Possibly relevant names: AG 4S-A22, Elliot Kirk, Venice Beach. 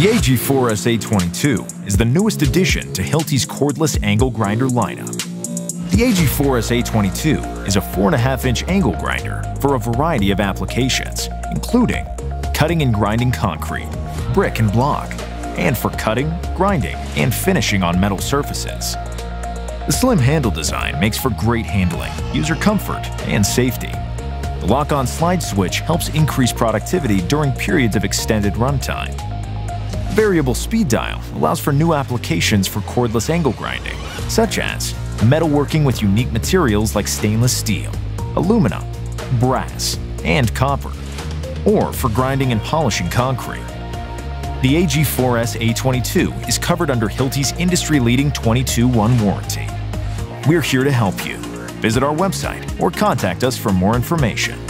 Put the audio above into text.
The AG 4S-A22 is the newest addition to Hilti's cordless angle grinder lineup. The AG 4S-A22 is a 4.5-inch angle grinder for a variety of applications, including cutting and grinding concrete, brick and block, and for cutting, grinding, and finishing on metal surfaces. The slim handle design makes for great handling, user comfort, and safety. The lock-on slide switch helps increase productivity during periods of extended runtime. Variable speed dial allows for new applications for cordless angle grinding, such as metalworking with unique materials like stainless steel, aluminum, brass, and copper, or for grinding and polishing concrete. The AG 4S-A22 is covered under Hilti's industry-leading 22-1 warranty. We're here to help you. Visit our website or contact us for more information.